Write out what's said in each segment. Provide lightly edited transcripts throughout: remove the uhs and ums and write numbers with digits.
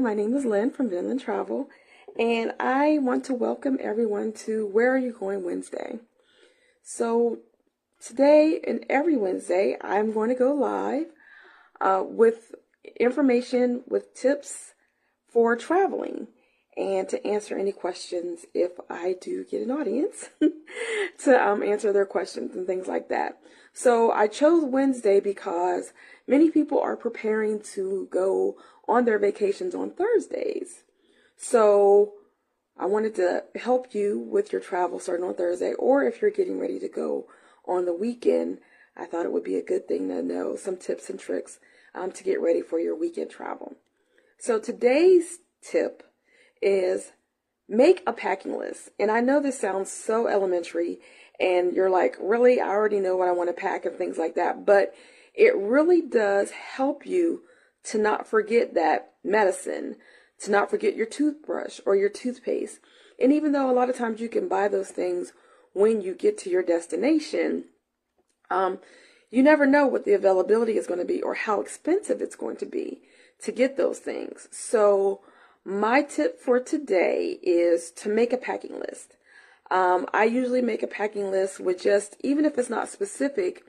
my name is Lynn from VinLynn Travel, and I want to welcome everyone to Where Are You Going Wednesday. So today and every Wednesday, I'm going to go live with information, with tips for traveling, and to answer any questions if I do get an audience to answer their questions and things like that. So I chose Wednesday because many people are preparing to go on their vacations on Thursdays. So I wanted to help you with your travel starting on Thursday, or if you're getting ready to go on the weekend, I thought it would be a good thing to know some tips and tricks to get ready for your weekend travel. So today's tip is make a packing list. And I know this sounds so elementary and you're like, really? I already know what I want to pack and things like that. But it really does help you to not forget that medicine, to not forget your toothbrush or your toothpaste. And even though a lot of times you can buy those things when you get to your destination, you never know what the availability is going to be or how expensive it's going to be to get those things. So my tip for today is to make a packing list. I usually make a packing list with just, even if it's not specific,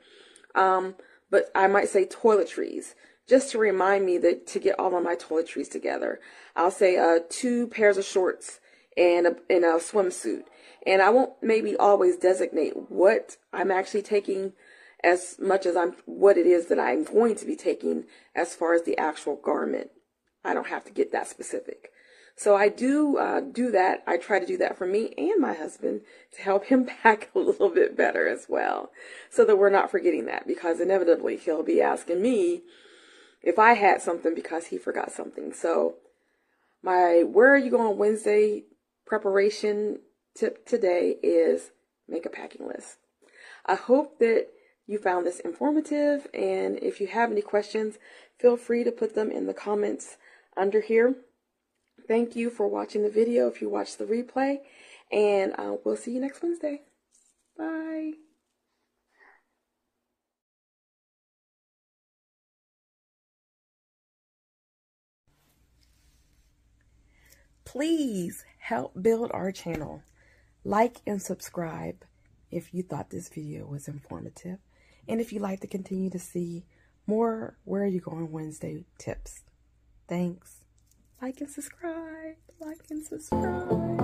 but I might say toiletries, just to remind me that to get all of my toiletries together. I'll say 2 pairs of shorts and a swimsuit. And I won't maybe always designate what I'm actually taking as much as what it is that I'm going to be taking as far as the actual garment. I don't have to get that specific. So I do do that. I try to do that for me and my husband to help him pack a little bit better as well, so that we're not forgetting that, because inevitably he'll be asking me if I had something because he forgot something. So my Where Are You Going Wednesday preparation tip today is make a packing list. I hope that you found this informative, and if you have any questions, feel free to put them in the comments under here. Thank you for watching the video if you watch the replay, and we'll see you next Wednesday. Bye. Please help build our channel. Like and subscribe if you thought this video was informative, and if you'd like to continue to see more Where Are You Going Wednesday tips. Thanks. Like and subscribe.